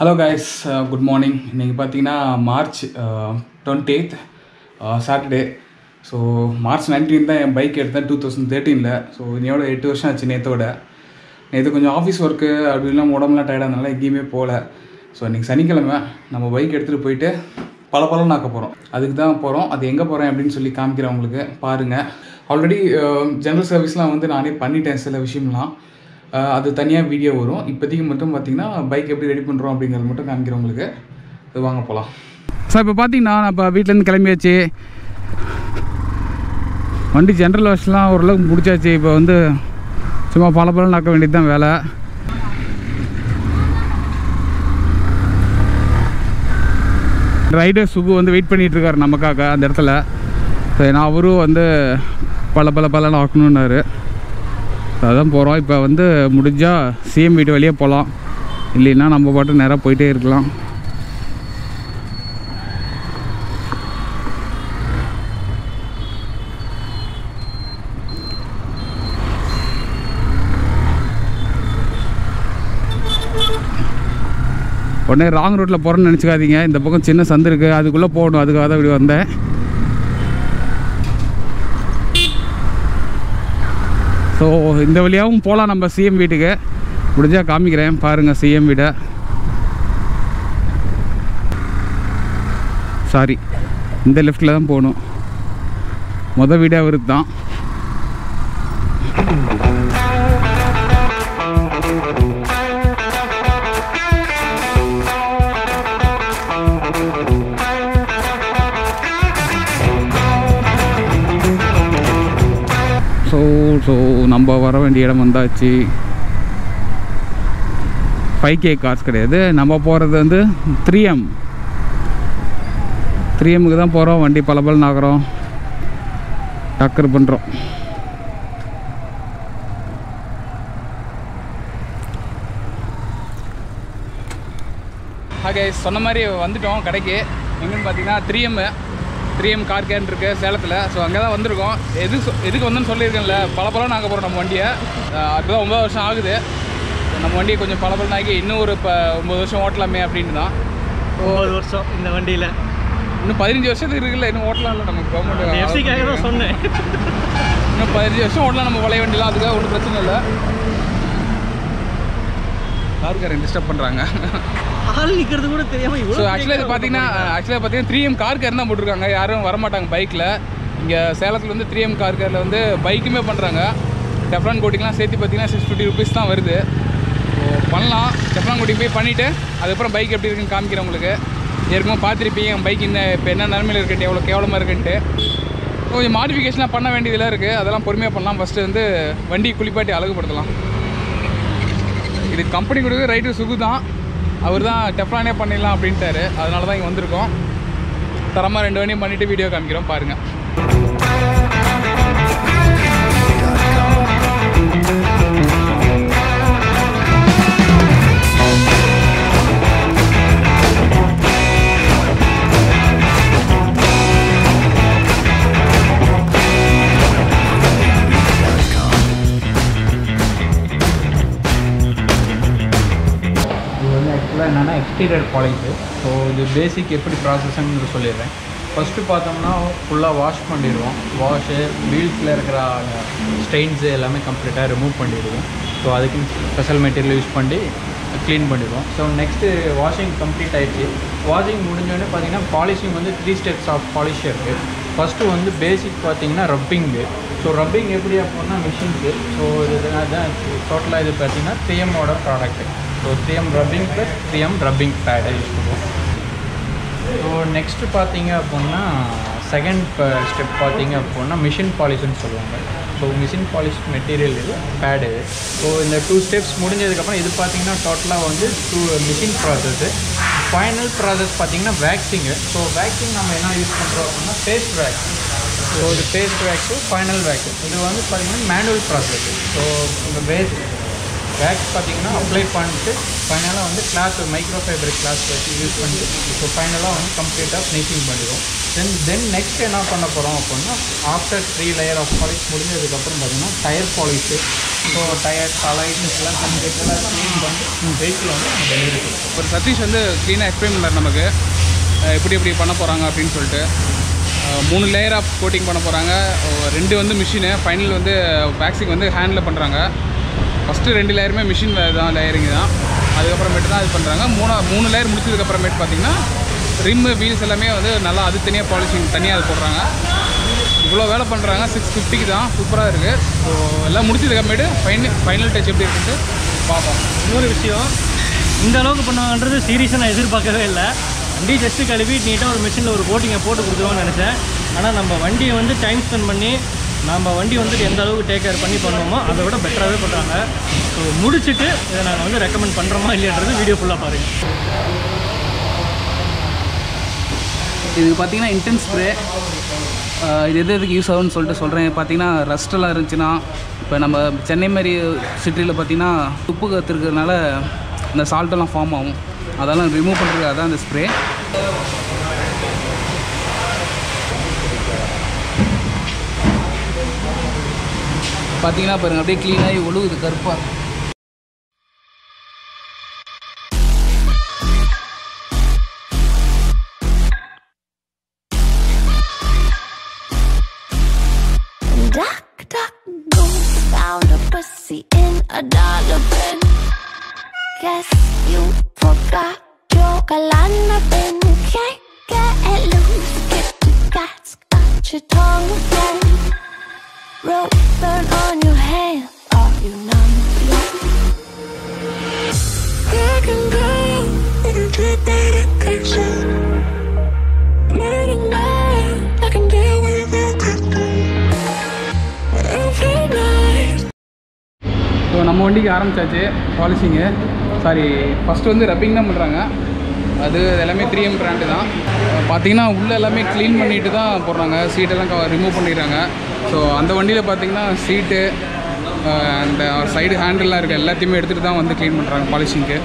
Hello guys, good morning. इन्हें पातीना March 28th Saturday. So March 19 था ये bike करता 2013 ला. So इन्हें वाला 8 वर्ष अच्छी नहीं तोड़ा. नहीं तो कुछ office work अभी ना मोड़ा मला टाइडा नला एक गेम में पोल है. So इन्हें सनी के लम्बा नमो bike करते रु पीटे पला पला ना का पोरो. अधिक दाम पोरो अधिक एंगा पोरो एम्प्लिंग सुली काम किया उन लोग के पारेंगे. Already general service ला उन दिन आने पानी टेंशन ला विषय मिला. அது தனியாக வீடியோ வரும். இப்போதைக்கு மட்டும் பார்த்தீங்கன்னா பைக் எப்படி ரெடி பண்ணுறோம் அப்படிங்கிறது மட்டும் காமிக்கிறேன் உங்களுக்கு. அது வாங்க போகலாம். சார் இப்போ பார்த்தீங்கன்னா நான் இப்போ வீட்டிலேருந்து கிளம்பியாச்சு. வண்டி ஜென்ரல் வாஷ்லாம் ஓரளவுக்கு முடிச்சாச்சு. இப்போ வந்து சும்மா பலபலம் நடக்க வேண்டியது தான் வேலை. ரைடர் சுபு வந்து வெயிட் பண்ணிகிட்ருக்காரு நமக்காக அந்த இடத்துல. ஸோ ஏன்னா அவரும் வந்து பல ஆக்கணுன்னாரு. அதான் போகிறோம். இப்போ வந்து முடிஞ்சால் சிஎம் வீட்டு வெளியே போகலாம், இல்லைன்னா நம்ம பாட்டு நேராக போயிட்டே இருக்கலாம். உடனே ராங் ரூட்டில் போகிறோன்னு நினச்சிக்காதீங்க. இந்த பக்கம் சின்ன சந்து இருக்குது, அதுக்குள்ளே போகணும். அதுக்காக தான் இப்படி வந்தேன். ஸோ இந்த வழியாகவும் போகலாம். நம்ம சிஎம் வீட்டுக்கு முடிஞ்சால் காமிக்கிறேன் பாருங்கள் சிஎம் வீடை. சாரி, இந்த லெஃப்டில் தான் போகணும். மொதல் வீடாக அவருக்கு தான். ஸோ நம்ம வர வேண்டிய இடம் வந்தாச்சு. 5K காசு கிடையாது. நம்ம போகிறது வந்து 3M. 3Mக்கு தான் போகிறோம். வண்டி பலபல் நாக்கிறோம், டக்கர் பண்ணுறோம். ஓகே, சொன்ன மாதிரி வந்துட்டோம் கடைக்கு. எங்கன்னு பார்த்தீங்கன்னா 3M கார் கேன் இருக்குது சேலத்தில். ஸோ அங்கே தான் வந்திருக்கோம். எதுக்கு வந்தோன்னு சொல்லியிருக்கேன்ல, பலபலம் நாங்கள் போகிறோம் நம்ம வண்டியை. அதுதான் 9 வருஷம் ஆகுது. நம்ம வண்டியை கொஞ்சம் பலபலம் ஆகி இன்னும் ஒரு 9 வருஷம் ஓட்டலாமே அப்படின்னு தான். 9 வருஷம் இந்த வண்டியில் இன்னும் 15 வருஷத்துக்கு இருக்குல்ல, இன்னும் ஓட்டலாம். இல்லை நமக்கு கவர்மெண்ட் தான் சொன்னேன், இன்னும் 15 வருஷம் ஓட்டலாம் நம்ம பழைய வண்டிலாம். அதுக்காக ஒன்றும் பிரச்சனை இல்லை. கார்காரன் டிஸ்டர்ப் பண்ணுறாங்க. ஆக்சுவலாக இது பார்த்தீங்கன்னா 3M கார் கேர் தான் போட்டிருக்காங்க. யாரும் வரமாட்டாங்க பைக்கில். இங்கே சேலத்தில் வந்து 3M கார் கேரில் வந்து பைக்குமே பண்ணுறாங்க. டெஃப்லான் கோட்டிங்லாம் சேர்த்து பார்த்தீங்கன்னா 650 ரூபீஸ் தான் வருது. பண்ணலாம். டெஃப்லான் கோட்டிங் போய் பண்ணிவிட்டு அதுக்கப்புறம் பைக் எப்படி இருக்குன்னு காமிக்கிறேன் உங்களுக்கு. ஏற்கனவே பார்த்துருப்பீங்க என் பைக் இப்போ என்ன நிலமையில் இருக்குன்ட்டு, எவ்வளோ கேவலமாக இருக்குன்ட்டு. கொஞ்சம் மாடிஃபிகேஷன்லாம் பண்ண வேண்டியதெல்லாம் இருக்குது. அதெல்லாம் பொறுமையாக பண்ணலாம். ஃபஸ்ட்டு வந்து வண்டி குளிப்பாட்டி அழகுபடுத்தலாம். இது கம்பெனி கொடுக்குறது ரைட்டு சுகு தான். அவர் தான் டெஃப்லானே பண்ணிடலாம் அப்படின்ட்டாரு. அதனால தான் இங்கே வந்திருக்கோம். தரமாக 2 வண்டியும் பண்ணிவிட்டு வீடியோ காமிக்கிறோம் பாருங்கள். என்னென்னா எக்ஸ்டீரியர் பாலிஷு. ஸோ இது பேசிக் எப்படி ப்ராசஸ்ன்னு சொல்லிடுறேன். ஃபஸ்ட்டு பார்த்தோம்னா ஃபுல்லாக வாஷ் பண்ணிடுவோம். வாஷு வீல்ஸில் இருக்கிற ஸ்டெயின்ஸு எல்லாமே கம்ப்ளீட்டாக ரிமூவ் பண்ணிடுவோம். ஸோ அதுக்கு ஸ்பெஷல் மெட்டீரியல் யூஸ் பண்ணி க்ளீன் பண்ணிடுவோம். ஸோ நெக்ஸ்ட்டு வாஷிங் கம்ப்ளீட் ஆகிடுச்சு. வாஷிங் முடிஞ்சோடனே பார்த்தீங்கன்னா பாலிஷிங் வந்து 3 ஸ்டெப்ஸ் ஆஃப் பாலிஷ் இருக்குது. ஃபஸ்ட்டு வந்து பேசிக் பார்த்தீங்கன்னா ரப்பிங்கு. ஸோ ரப்பிங் எப்படி அப்படின்னா மிஷின்ஸு. ஸோ இதுதான் டோட்டலாக இது பார்த்தீங்கன்னா 3Moட product. So 3M rubbing plus 3M rubbing பேடை யூஸ் பண்ணுவோம். ஸோ நெக்ஸ்ட்டு பார்த்தீங்க அப்படின்னா செகண்ட் ஸ்டெப் பார்த்தீங்க அப்படின்னா மிஷின் பாலிஷ்னு சொல்லுவாங்க. ஸோ மிஷின் பாலிஷ் மெட்டீரியல் இது பேடு. ஸோ இந்த 2 ஸ்டெப்ஸ் முடிஞ்சதுக்கப்புறம் இது பார்த்தீங்கன்னா டோட்டலாக வந்து 2 மிஷின் ப்ராசஸ்ஸு. ஃபைனல் ப்ராசஸ் பார்த்தீங்கன்னா வேக்சிங்கு. ஸோ வேக்சிங் நம்ம என்ன யூஸ் பண்ணுறோம் அப்படின்னா பேஸ்ட் வேக்ஸ். ஸோ இது பேஸ்ட் வேக்ஸு ஃபைனல் வேக்ஸு. இது வந்து பார்த்திங்கன்னா மேனுவல் ப்ராசஸ்ஸு. ஸோ இந்த பேஸ்ட் பேக்ஸ் பார்த்தீங்கன்னா அப்ளை பண்ணிட்டு ஃபைனலாக வந்து கிளாத் மைக்ரோ ஃபைபர் கிளாத் வச்சு யூஸ் பண்ணிட்டு ஸோ ஃபைனலாக வந்து கம்ப்ளீட்டாக ஸ்னேக்கிங் பண்ணிடுவோம். தென் நெக்ஸ்ட் என்ன பண்ண போகிறோம் அப்படின்னா ஆஃப்டர் 3 லேயர் ஆஃப் பாலிஷ் முடிஞ்சதுக்கப்புறம் பார்த்தீங்கன்னா டயர் பாலிஷு ஸோ டயர் கலைட்டு எல்லாம் கம்ப்ளீட்டெல்லாம் க்ளீன் பண்ணி வெஹிக்கிள் வந்து நம்ம டெலிவரி பண்ணுவோம். இப்போ சதீஷ் வந்து க்ளீனாக எக்ஸ்பிளைன் பண்ணார் நமக்கு எப்படி எப்படி பண்ண போகிறாங்க அப்படின்னு சொல்லிட்டு. 3 லேயர் ஆஃப் கோட்டிங் பண்ண போகிறாங்க, 2 வந்து மிஷினு, ஃபைனல் வந்து வேக்சிங் வந்து ஹேண்டில் பண்ணுறாங்க. ஃபஸ்ட்டு 2 லேயருமே மிஷின் தான் லேயரிங் தான், அதுக்கப்புறமேட்டு தான் இது பண்ணுறாங்க. 3 லேயர் முடிச்சதுக்கப்புறமேட்டு பார்த்திங்கன்னா ரிம்மு வீல்ஸ் எல்லாமே வந்து நல்லா அது தனியாக பாலிஷிங் தனியாக அது போடுறாங்க. இவ்வளோ வேலை பண்ணுறாங்க 650க்கு தான், சூப்பராக இருக்குது. ஸோ எல்லாம் முடிச்சதுக்கப்புறமேட்டு ஃபைனல் டச் எப்படி இருக்குன்ட்டு பார்ப்போம். இன்னொரு விஷயம், இந்த அளவுக்கு பண்ணுவாங்கன்றது சீரியஸாக நான் எதிர்பார்க்கவே இல்லை. வண்டி ஜஸ்ட்டு கழுவி நீட்டாக ஒரு மிஷினில் ஒரு கோட்டிங்கை போட்டு கொடுத்துருவான்னு நினச்சேன். ஆனால் நம்ம வண்டியை வந்து டைம் ஸ்பெண்ட் பண்ணி நம்ம வண்டி வந்துட்டு எந்த அளவுக்கு டேக் கேர் பண்ணி பண்ணுவோமோ அதை விட பெட்டராகவே பண்ணுறாங்க. ஸோ முடிச்சுட்டு இதை நாங்கள் வந்து ரெக்கமெண்ட் பண்ணுறோமா இல்லைன்றது வீடியோ ஃபுல்லாக பாருங்கள். இது பார்த்திங்கன்னா இன்டென்ஸ் ஸ்ப்ரே, இது எது எதுக்கு யூஸ் ஆகும்னு சொல்லிட்டு சொல்கிறேன். பார்த்திங்கன்னா ரஸ்டெல்லாம் இருந்துச்சுன்னா, இப்போ நம்ம சென்னை மாதிரி சிட்டியில் பார்த்திங்கன்னா துப்பு கற்றுக்கிறதுனால இந்த சால்ட்டெல்லாம் ஃபார்ம் ஆகும், அதெல்லாம் ரிமூவ் பண்ணுறதுக்காக தான் இந்த ஸ்ப்ரே. பார்த்தீங்கன்னா பாருங்கள் அப்படியே க்ளீனாகி ஒழுகுது கருப்பாக. Guess you forgot your galana pin. Can't get it loose, get the cats, got your tongue again. Rope burn on your hand, are you numb? I can go, I can get better pictures. Night and night, I can deal with it every night. So, நம்ம வண்டிக்கு ஆரம்பிச்சாச்சு polishing. Sorry, first வந்து rubbing தான் பண்ணுறாங்க, அது எல்லாமே 3M brand தான். பார்த்திங்கன்னா உள்ளே எல்லாமே க்ளீன் பண்ணிட்டு தான் போடுறாங்க, சீட்டெல்லாம் ரிமூவ் பண்ணிடுறாங்க. ஸோ அந்த வண்டியில் பார்த்திங்கன்னா சீட்டு அந்த சைடு ஹேண்டில்லாம் இருக்குது, எல்லாத்தையுமே எடுத்துகிட்டு தான் வந்து க்ளீன் பண்ணுறாங்க பாலிஷிங்க்கு.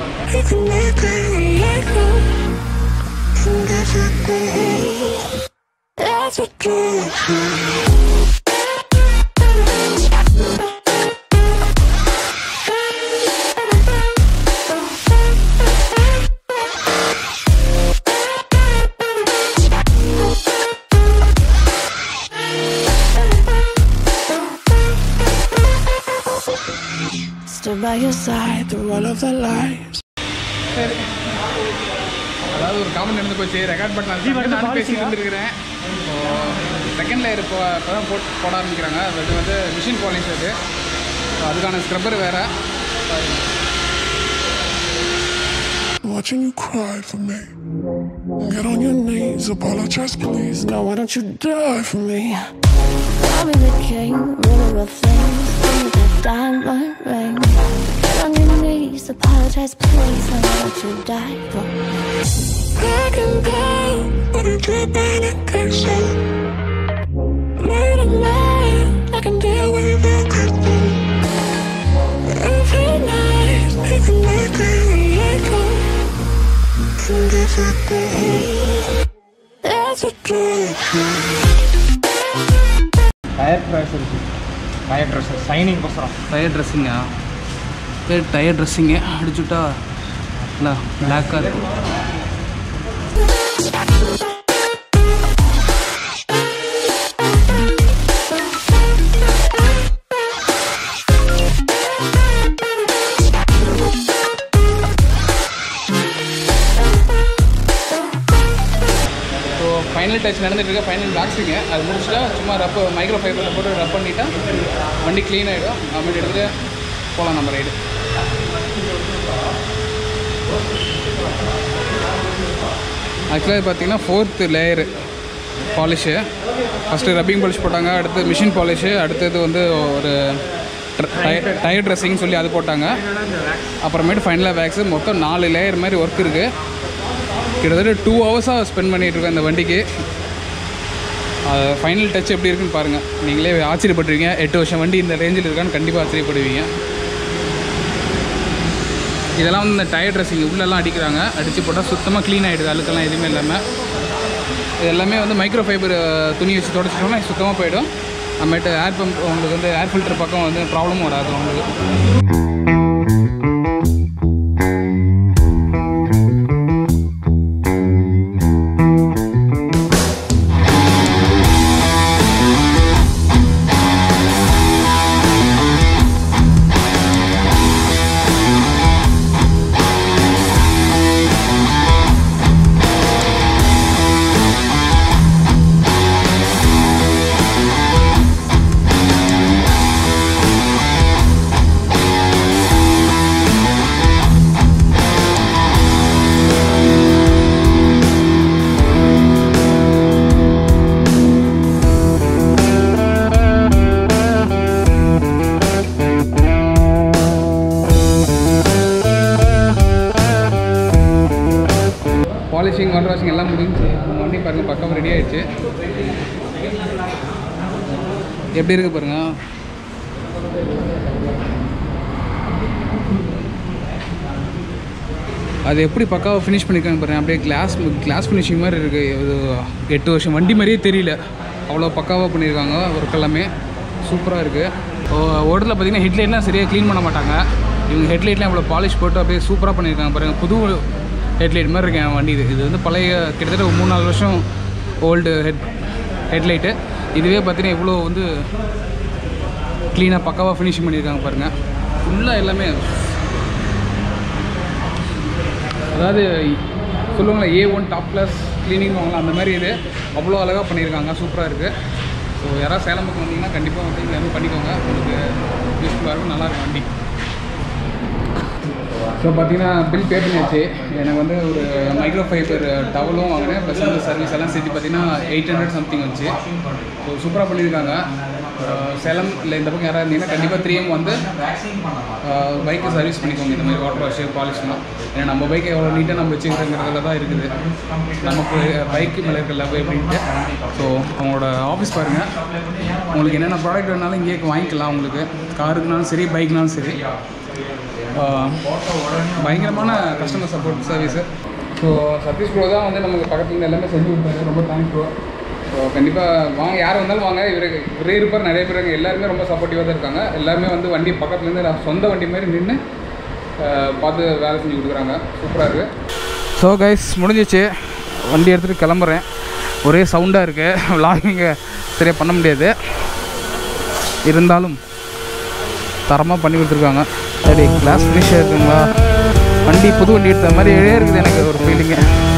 அதாவது ஒரு காமெண்ட் நடந்து போச்சு, ரெக்கார்ட் பண்ணி நான் பேசிட்டு வந்துருக்கிறேன். செகண்ட் லேயர் இப்போதான் போட ஆரம்பிக்கிறாங்க. அது வந்து மிஷின் பாலிஷ், அது அதுக்கான ஸ்க்ரப்பர் வேறு. Watching you cry for me, get on your knees, apologize please, now why don't you die for me? I'll be the king, ruler of things, in the diamond ring. Get on your knees, apologize please, now why don't you die for me? I can go, but I can't find a picture. Night and night, I can deal with your question. Every night, it's like a miracle. That's what they, that's what they. Tire dresser signing kosaram tire dressing adichutta la black ah irukum. Final touch நடந்துட்டு இருக்கு, final boxing அது முடிச்சுட்டா சும்மா ரப்பு micro ஃபைபரில் போட்டு ரப் பண்ணிட்டா வண்டி clean ஆகிடும். அப்படி எடுத்து போகலாம் நம்ம ரைடு. ஆக்சுவலாக இது பார்த்திங்கன்னா 4th layer polish. First rubbing polish போட்டாங்க, அடுத்து மிஷின் பாலிஷு, அடுத்தது வந்து ஒரு டயர் ட்ரெஸ்ஸிங் சொல்லி அது போட்டாங்க, அப்புறமேட்டு ஃபைனலாக வேக்ஸு. மொத்தம் 4 லேயர் மாதிரி ஒர்க் இருக்குது. கிட்டத்தட்ட 2 ஹவர்ஸாக ஸ்பெண்ட் பண்ணிகிட்ருக்கேன் இந்த வண்டிக்கு. ஃபைனல் டச் எப்படி இருக்குன்னு பாருங்கள், நீங்களே ஆச்சரியப்படுவீங்க. 8 வருஷம் வண்டி இந்த ரேஞ்சில் இருக்கான்னு கண்டிப்பாக ஆச்சரியப்படுவீங்க. இதெல்லாம் வந்து இந்த டயர் ட்ரெஸ்ஸிங் உள்ளெல்லாம் அடிக்கிறாங்க, அடித்து போட்டால் சுத்தமாக க்ளீன் ஆகிடுது, அழுக்கெல்லாம் எதுவுமே இல்லாமல். இது எல்லாமே வந்து மைக்ரோ ஃபைபர் துணி வச்சு தொடச்சிட்டோம்னா சுத்தமாக போயிடும். அப்புறமேட்டு ஏர் பம்ப் உங்களுக்கு வந்து ஏர் ஃபில்டர் பக்கம் வந்து ப்ராப்ளமும் வராது உங்களுக்கு. பாலிஷிங் வாட்டர் வாஷிங் எல்லாம் முடிஞ்சு வண்டி பாருங்கள் பக்கம் ரெடி ஆகிடுச்சு. எப்படி இருக்குது பாருங்கள். அது எப்படி பக்காவை ஃபினிஷ் பண்ணியிருக்காங்க பாருங்கள். அப்படியே கிளாஸ் ஃபினிஷிங் மாதிரி இருக்குது. இது 8 வருஷம் வண்டி மாதிரியே தெரியல, அவ்வளோ பக்காவாக பண்ணியிருக்காங்க. ஒர்க் எல்லாமே சூப்பராக இருக்குது. ஓட்டலில் பார்த்திங்கன்னா ஹெட்லைட்லாம் சரியாக க்ளீன் பண்ண மாட்டாங்க இவங்க. ஹெட்லைட்லாம் அவ்வளோ பாலிஷ் போட்டு அப்படியே சூப்பராக பண்ணியிருக்காங்க பாருங்கள். புது ஹெட்லைட் மாதிரி இருக்கு என் வண்டி. இது இது வந்து பழைய கிட்டத்தட்ட 3-4 வருஷம் ஓல்டு ஹெட்லைட்டு. இதுவே பார்த்தீங்கன்னா இவ்வளோ வந்து க்ளீனாக பக்காவாக ஃபினிஷிங் பண்ணியிருக்காங்க பாருங்கள். ஃபுல்லாக எல்லாமே அதாவது சொல்லுவாங்களா A1 டாப் கிளாஸ் க்ளீனிங் வாங்கலாம், அந்த மாதிரி இது அவ்வளோ அழகாக பண்ணியிருக்காங்க. சூப்பராக இருக்குது. ஸோ யாராவது சேலமுக்கு வந்தீங்கன்னா கண்டிப்பாக வந்து இந்த மாதிரி பண்ணிக்கோங்க. உங்களுக்கு யூஸ்ஃபுல்லாக இருக்கும், நல்லாயிருக்கும் வண்டி. ஸோ பார்த்தீங்கன்னா பில் பே பண்ணியாச்சு. எனக்கு வந்து ஒரு மைக்ரோ ஃபைபர் டவலும் வாங்கினேன், ப்ளஸ் வந்து சர்வீஸ் எல்லாம் சேர்த்து பார்த்தீங்கன்னா 800 சம்திங் வந்துச்சு. ஸோ சூப்பராக பண்ணியிருக்காங்க. சேலம் இல்லை இந்த பக்கம் யாராக இருந்தீங்கன்னா கண்டிப்பாக 3M வந்து பைக்கை சர்வீஸ் பண்ணிக்கோங்க. இந்த மாதிரி வாட்டர் வாஷு பாலிஷ்லாம். ஏன்னா நம்ம பைக்கை எவ்வளோ நீட்டாக நம்ம வச்சுக்கிறதுல தான் இருக்குது, நமக்கு பைக்கு மேலே இருக்கிற லவ் எப்படின்ட்டு. ஸோ அவங்களோட ஆஃபீஸ் பாருங்கள். உங்களுக்கு என்னென்ன ப்ராடக்ட் வேணாலும் இங்கே வாங்கிக்கலாம். உங்களுக்கு காருக்குனாலும் சரி, பைக்குனாலும் சரி, பயங்கரமான customer support service. So Satish bro தான் வந்து நமக்கு பக்கத்துலேருந்து எல்லாமே செஞ்சு கொடுத்தாங்க. ரொம்ப தேங்க்ஸ் ப்ரோ. ஸோ கண்டிப்பாக வாங்க, யார் வந்தாலும் வாங்க. இவரே இருப்பார். நிறைய பேர் எல்லாருமே ரொம்ப சப்போர்ட்டிவாக தான் இருக்காங்க. எல்லாருமே வந்து வண்டி பக்கத்துலேருந்து சொந்த வண்டி மாதிரி நின்று பார்த்து வேலை செஞ்சு கொடுக்குறாங்க. சூப்பராக இருக்குது. ஸோ கைஸ் முடிஞ்சிச்சு. வண்டி எடுத்துகிட்டு கிளம்புறேன். ஒரே சவுண்டாக இருக்குது, வ்ளாகிங்கை சரியாக பண்ண முடியாது. இருந்தாலும் தரமாக பண்ணி கொடுத்துருக்காங்க. சரி, கிளாஸ் ஃபினிஷாக இருக்குங்களா? வண்டி புது வண்டி எடுத்த மாதிரி இருக்குது எனக்கு ஒரு ஃபீலிங்கு.